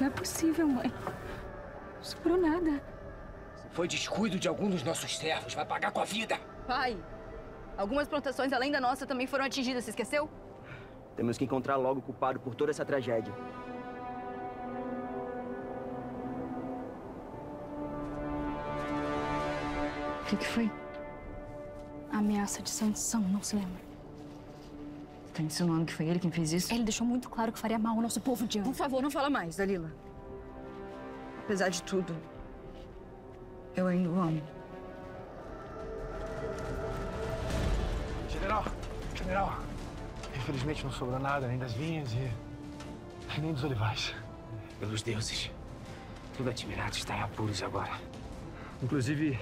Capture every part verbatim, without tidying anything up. Não é possível, mãe. Não sobrou nada. Se foi descuido de algum dos nossos servos, vai pagar com a vida. Pai, algumas plantações além da nossa também foram atingidas, você esqueceu? Temos que encontrar logo o culpado por toda essa tragédia. O que, que foi? A ameaça de Sansão, não se lembra. Você tá insinuando que foi ele quem fez isso? Ele deixou muito claro que faria mal ao nosso povo de ano. Por favor, não fala mais, Dalila. Apesar de tudo, eu ainda o amo. General! General! Infelizmente não sobrou nada, nem das vinhas e nem dos olivais. Pelos deuses, tudo admirado está em apuros agora. Inclusive,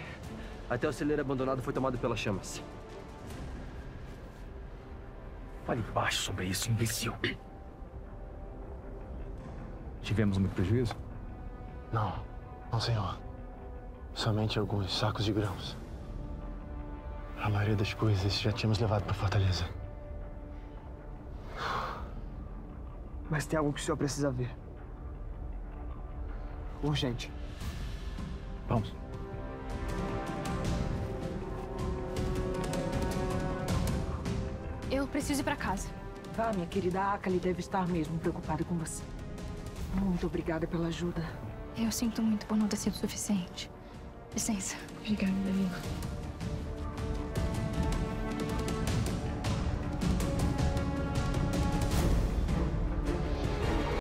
até o celeiro abandonado foi tomado pelas chamas. Fale baixo sobre isso, imbecil. Tivemos muito prejuízo? Não, não, senhor. Somente alguns sacos de grãos. A maioria das coisas já tínhamos levado para a fortaleza. Mas tem algo que o senhor precisa ver. Urgente. Vamos. Eu preciso ir para casa. Vá, minha querida. A Akali deve estar mesmo preocupada com você. Muito obrigada pela ajuda. Eu sinto muito por não ter sido suficiente. Licença. Obrigada, Dalila.